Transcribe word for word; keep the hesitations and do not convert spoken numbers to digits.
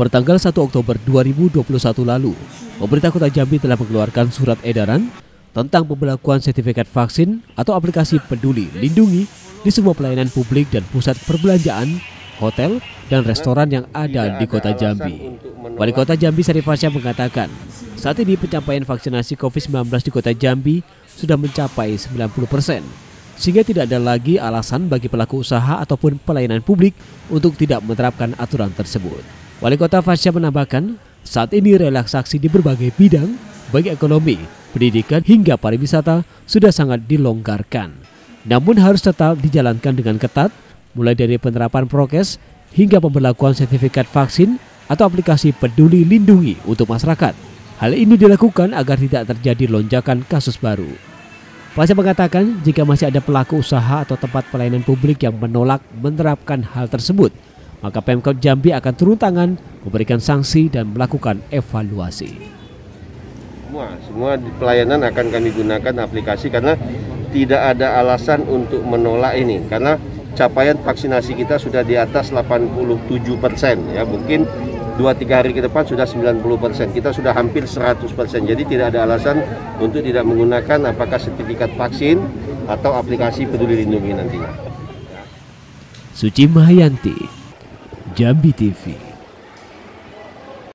Pertanggal satu Oktober dua ribu dua puluh satu lalu, pemerintah Kota Jambi telah mengeluarkan surat edaran tentang pemberlakuan sertifikat vaksin atau aplikasi Peduli Lindungi di semua pelayanan publik dan pusat perbelanjaan, hotel, dan restoran yang ada di Kota Jambi. Wali Kota Jambi Sarifasya mengatakan, saat ini pencapaian vaksinasi COVID sembilan belas di Kota Jambi sudah mencapai sembilan puluh persen, sehingga tidak ada lagi alasan bagi pelaku usaha ataupun pelayanan publik untuk tidak menerapkan aturan tersebut. Wali Kota Fasya menambahkan, saat ini relaksasi di berbagai bidang, baik ekonomi, pendidikan hingga pariwisata sudah sangat dilonggarkan. Namun harus tetap dijalankan dengan ketat, mulai dari penerapan prokes hingga pemberlakuan sertifikat vaksin atau aplikasi Peduli Lindungi untuk masyarakat. Hal ini dilakukan agar tidak terjadi lonjakan kasus baru. Fasya mengatakan jika masih ada pelaku usaha atau tempat pelayanan publik yang menolak menerapkan hal tersebut, maka Pemkot Jambi akan turun tangan, memberikan sanksi dan melakukan evaluasi. Semua, semua pelayanan akan kami gunakan aplikasi karena tidak ada alasan untuk menolak ini, karena capaian vaksinasi kita sudah di atas delapan puluh tujuh persen, ya mungkin dua tiga hari ke depan sudah sembilan puluh persen, kita sudah hampir seratus persen. Jadi tidak ada alasan untuk tidak menggunakan apakah sertifikat vaksin atau aplikasi Peduli Lindungi nantinya. Suci Mahayanti, Jambi T V.